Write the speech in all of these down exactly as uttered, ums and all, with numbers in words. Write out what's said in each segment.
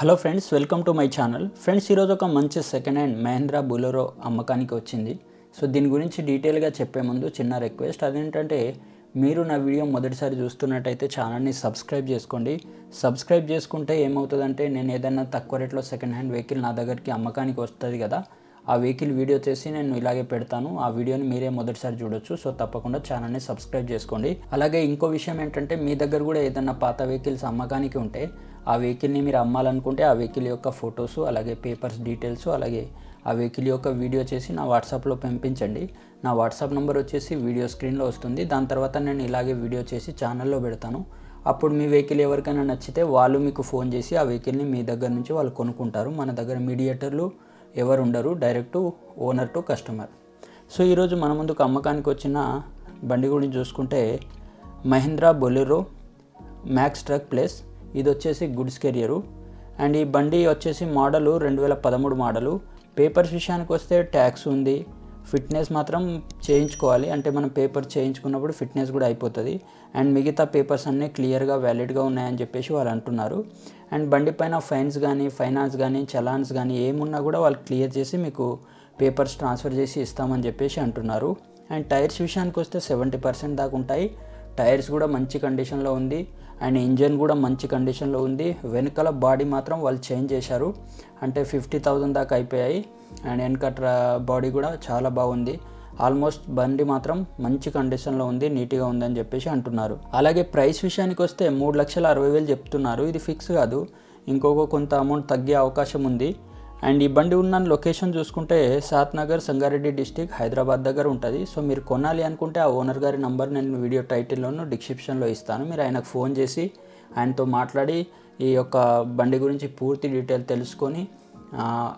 Hello friends, welcome to my channel. Friends, ఈరోజు ఒక మంచి సెకండ్ హ్యాండ్ మహీంద్రా బొలెరో అమ్మకానికి వచ్చింది. సో దీని గురించి డీటెయిల్గా చెప్పే ముందు చిన్న రిక్వెస్ట్, అదేంటంటే మీరు నా వీడియో మొదటిసారి చూస్తున్నట్టయితే ఛానల్ని సబ్స్క్రైబ్ చేసుకోండి. సబ్స్క్రైబ్ చేసుకుంటే ఏమవుతుందంటే, నేను ఏదైనా తక్కువ రేట్లో సెకండ్ హ్యాండ్ వెహికల్ నా దగ్గరికి అమ్మకానికి వస్తుంది కదా, ఆ వెహికల్ వీడియో చేసి నేను ఇలాగే పెడతాను. ఆ వీడియోని మీరే మొదటిసారి చూడొచ్చు. సో తప్పకుండా ఛానల్ని సబ్స్క్రైబ్ చేసుకోండి. అలాగే ఇంకో విషయం ఏంటంటే, మీ దగ్గర కూడా ఏదైనా పాత వెహికల్స్ అమ్మకానికి ఉంటే ఆ వెహికల్ని మీరు అమ్మాలనుకుంటే ఆ వెహికల్ యొక్క ఫొటోస్, అలాగే పేపర్స్ డీటెయిల్స్, అలాగే ఆ వెహికల్ యొక్క వీడియో చేసి నా వాట్సాప్లో పంపించండి. నా వాట్సాప్ నెంబర్ వచ్చేసి వీడియో స్క్రీన్లో వస్తుంది. దాని తర్వాత నేను ఇలాగే వీడియో చేసి ఛానల్లో పెడతాను. అప్పుడు మీ వెహికల్ ఎవరికైనా నచ్చితే వాళ్ళు మీకు ఫోన్ చేసి ఆ వెహికల్ని మీ దగ్గర నుంచి వాళ్ళు కొనుక్కుంటారు. మన దగ్గర మీడియేటర్లు ఎవరు ఉండరు, direct owner to customer. So ఈరోజు మన ముందుకు అమ్మకానికి వచ్చిన బండి గురించి చూసుకుంటే, Mahindra Bolero max truck plus. ఇది వచ్చేసి గుడ్స్ కెరియరు అండ్ ఈ బండి వచ్చేసి మోడలు రెండు వేల పదమూడు మోడలు. పేపర్స్ విషయానికి వస్తే ట్యాక్స్ ఉంది, ఫిట్నెస్ మాత్రం చేయించుకోవాలి. అంటే మనం పేపర్ చేయించుకున్నప్పుడు ఫిట్నెస్ కూడా అయిపోతుంది. అండ్ మిగతా పేపర్స్ అన్నీ క్లియర్గా వ్యాలిడ్గా ఉన్నాయని చెప్పేసి వాళ్ళు అంటున్నారు. అండ్ బండి పైన ఫైన్స్ కానీ, ఫైనాన్స్ కానీ, చలాన్స్ కానీ ఏమున్నా కూడా వాళ్ళు క్లియర్ చేసి మీకు పేపర్స్ ట్రాన్స్ఫర్ చేసి ఇస్తామని చెప్పేసి అంటున్నారు. అండ్ టైర్స్ విషయానికి వస్తే సెవెంటీ పర్సెంట్ దాకా ఉంటాయి. టైర్స్ కూడా మంచి కండిషన్లో ఉంది అండ్ ఇంజన్ కూడా మంచి కండిషన్లో ఉంది. వెనకాల బాడీ మాత్రం వాళ్ళు చేంజ్ చేశారు. అంటే ఫిఫ్టీ థౌజండ్ దాకా అయిపోయాయి. అండ్ వెనకట్రా బాడీ కూడా చాలా బాగుంది. ఆల్మోస్ట్ బండి మాత్రం మంచి కండిషన్లో ఉంది, నీట్గా ఉందని చెప్పేసి అంటున్నారు. అలాగే ప్రైస్ విషయానికి వస్తే మూడు లక్షల అరవై వేలు చెప్తున్నారు. ఇది ఫిక్స్ కాదు, ఇంకొక కొంత అమౌంట్ తగ్గే అవకాశం ఉంది. అండ్ ఈ బండి ఉన్న లొకేషన్ చూసుకుంటే సాత్నగర్, సంగారెడ్డి డిస్టిక్, హైదరాబాద్ దగ్గర ఉంటుంది. సో మీరు కొనాలి అనుకుంటే ఆ ఓనర్ గారి నంబర్ నేను వీడియో టైటిల్లోనూ డిస్క్రిప్షన్లో ఇస్తాను. మీరు ఆయనకు ఫోన్ చేసి ఆయనతో మాట్లాడి ఈ యొక్క బండి గురించి పూర్తి డీటెయిల్ తెలుసుకొని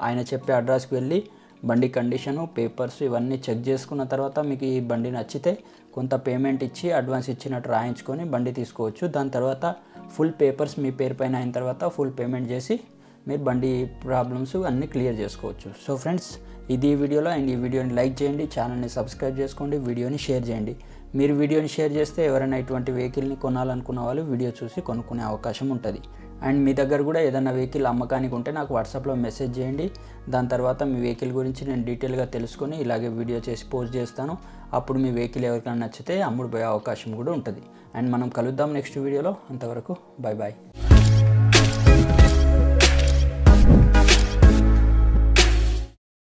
ఆయన చెప్పే అడ్రస్కి వెళ్ళి బండి కండిషను, పేపర్స్ ఇవన్నీ చెక్ చేసుకున్న తర్వాత మీకు ఈ బండి నచ్చితే కొంత పేమెంట్ ఇచ్చి అడ్వాన్స్ ఇచ్చినట్టు రాయించుకొని బండి తీసుకోవచ్చు. దాని తర్వాత ఫుల్ పేపర్స్ మీ పేరు పైన అయిన తర్వాత ఫుల్ పేమెంట్ చేసి మీరు బండి ప్రాబ్లమ్స్ అన్నీ క్లియర్ చేసుకోవచ్చు. సో ఫ్రెండ్స్, ఇది ఈ వీడియోలో. అండ్ ఈ వీడియోని లైక్ చేయండి, ఛానల్ని సబ్స్క్రైబ్ చేసుకోండి, వీడియోని షేర్ చేయండి. మీరు వీడియోని షేర్ చేస్తే ఎవరైనా ఇటువంటి వెహికల్ని కొనాలనుకున్న వాళ్ళు వీడియో చూసి కొనుక్కునే అవకాశం ఉంటుంది. అండ్ మీ దగ్గర కూడా ఏదైనా వెహికల్ అమ్మకానికి ఉంటే నాకు వాట్సాప్లో మెసేజ్ చేయండి. దాని తర్వాత మీ వెహికల్ గురించి నేను డీటెయిల్గా తెలుసుకొని ఇలాగే వీడియో చేసి పోస్ట్ చేస్తాను. అప్పుడు మీ వెహికల్ ఎవరికైనా నచ్చితే అమ్ముడుపోయే అవకాశం కూడా ఉంటుంది. అండ్ మనం కలుద్దాం నెక్స్ట్ వీడియోలో. అంతవరకు బాయ్ బాయ్.